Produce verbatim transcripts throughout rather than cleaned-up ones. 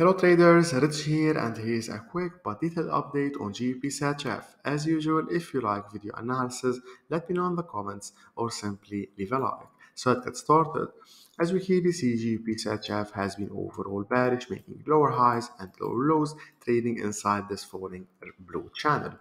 Hello traders, Rich here, and here's a quick but detailed update on G B P C H F. As usual, if you like video analysis, let me know in the comments or simply leave a like. So let's get started. As we clearly see, G B P C H F has been overall bearish, making lower highs and lower lows, trading inside this falling blue channel.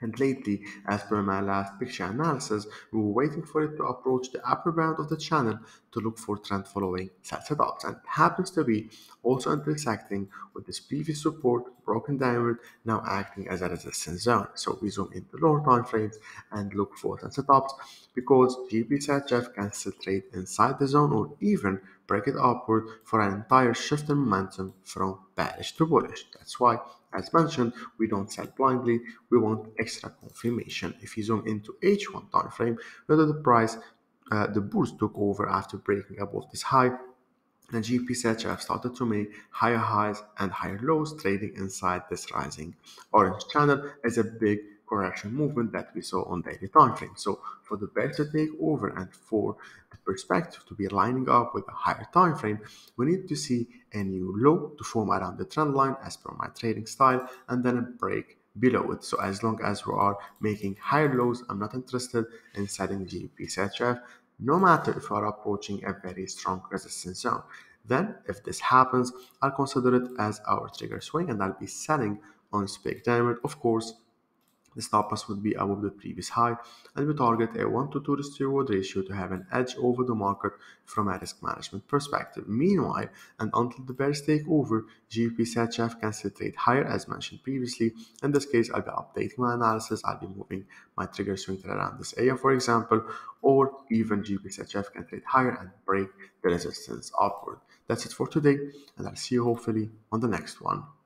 And lately, as per my last picture analysis, we were waiting for it to approach the upper bound of the channel to look for trend following setups, and it happens to be also intersecting with this previous support, broken downward, now acting as a resistance zone. So we zoom into lower time frames and look for trend setups, because G B P C H F can still trade inside the zone or even break it upward for an entire shift in momentum from bearish to bullish. That's why, as mentioned, we don't sell blindly, we want extra confirmation. If you zoom into H one time frame, whether the price, uh, the bulls took over after breaking above this high, and G B P C H F started to make higher highs and higher lows, trading inside this rising orange channel as a big correction movement that we saw on daily time frame. So for the bear to take over and for the perspective to be lining up with a higher time frame, we need to see a new low to form around the trend line as per my trading style, and then a break below it. So as long as we are making higher lows, I'm not interested in selling G B P C H F, no matter if we are approaching a very strong resistance zone. Then if this happens, I'll consider it as our trigger swing and I'll be selling on spec diamond. Of course, the stop loss would be above the previous high, and we target a one to two risk reward ratio to have an edge over the market from a risk management perspective. Meanwhile, and until the bears take over, G B P C H F can still trade higher as mentioned previously. In this case, I'll be updating my analysis, I'll be moving my trigger swing around this area, for example, or even G B P C H F can trade higher and break the resistance upward. That's it for today, and I'll see you hopefully on the next one.